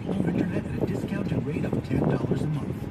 You return it at a discounted rate of $10 a month.